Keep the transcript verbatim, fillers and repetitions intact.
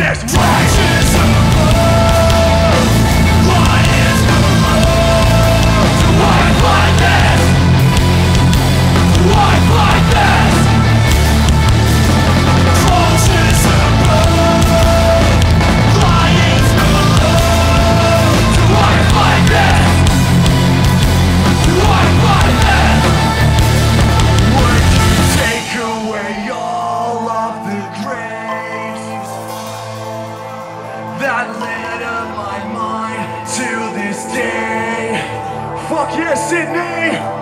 Righteousness, righteous above. What is below? To life like this, to life like this. Righteous above, lying below. To life like this, to life like this. Would you take away all of the graves that lit up my mind to this day? Fuck yeah, Sydney!